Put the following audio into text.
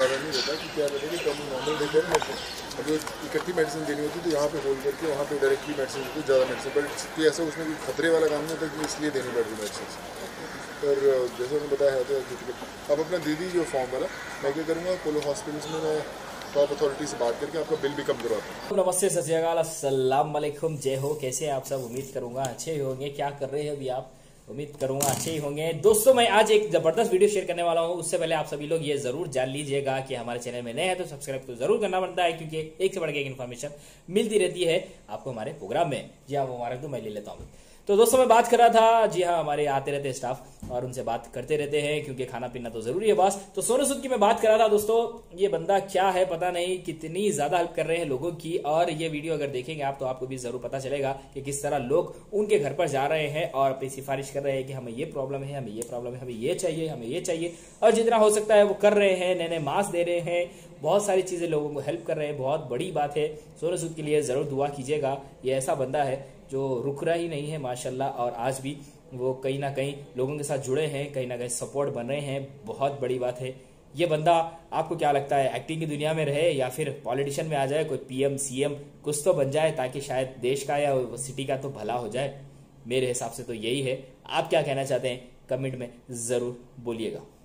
इकट्ठी मेडिसिन देनी होती है तो यहाँ पे होल्ड करके वहाँ पे डायरेक्टली मेडिसिन होती है, ज़्यादा मेडिसिन, बट ऐसा उसमें कोई खतरे वाला काम नहीं होता कि इसलिए देनी पड़ रही मेडिसिन। पर जैसे उन्होंने बताया तो आप अपना दे दीजिए फॉर्म वाला, मैं क्या करूँगा पोलो हॉस्पिटल्स में मैं टॉप अथॉरिटी से बात करके आपका बिल भी कम करवाता हूँ। नमस्ते, सत श्री अकाल, अस्सलाम वालेकुम, जय हो। कैसे हैं आप सब? उम्मीद करूँगा अच्छे ही होंगे। क्या कर रहे हैं अभी आप? उम्मीद करूंगा अच्छे ही होंगे। दोस्तों मैं आज एक जबरदस्त वीडियो शेयर करने वाला हूं, उससे पहले आप सभी लोग ये जरूर जान लीजिएगा कि हमारे चैनल में नए हैं तो सब्सक्राइब तो जरूर करना बनता है, क्योंकि एक से बढ़ के एक इन्फॉर्मेशन मिलती रहती है आपको हमारे प्रोग्राम में। जी हाँ, मुबारक तो मैं ले लेता हूँ। तो दोस्तों मैं बात कर रहा था, जी हाँ, हमारे आते रहते स्टाफ और उनसे बात करते रहते हैं क्योंकि खाना पीना तो जरूरी है बस। तो सोनू सूद की मैं बात कर रहा था दोस्तों, ये बंदा क्या है पता नहीं, कितनी ज्यादा हेल्प कर रहे हैं लोगों की। और ये वीडियो अगर देखेंगे आप तो आपको भी जरूर पता चलेगा कि किस तरह लोग उनके घर पर जा रहे हैं और अपनी सिफारिश कर रहे हैं कि हमें ये प्रॉब्लम है, हमें ये प्रॉब्लम है, हमें ये चाहिए, हमें ये चाहिए, और जितना हो सकता है वो कर रहे हैं। नए नए मास्क दे रहे हैं, बहुत सारी चीजें लोगों को हेल्प कर रहे हैं, बहुत बड़ी बात है। सोनू सूद के लिए जरूर दुआ कीजिएगा, ये ऐसा बंदा है जो रुक रहा ही नहीं है माशाल्लाह, और आज भी वो कहीं ना कहीं लोगों के साथ जुड़े हैं, कहीं ना कहीं सपोर्ट बन रहे हैं, बहुत बड़ी बात है। ये बंदा आपको क्या लगता है, एक्टिंग की दुनिया में रहे या फिर पॉलिटिशियन में आ जाए, कोई पीएम सीएम कुछ तो बन जाए ताकि शायद देश का या सिटी का तो भला हो जाए। मेरे हिसाब से तो यही है। आप क्या कहना चाहते हैं कमेंट में जरूर बोलिएगा।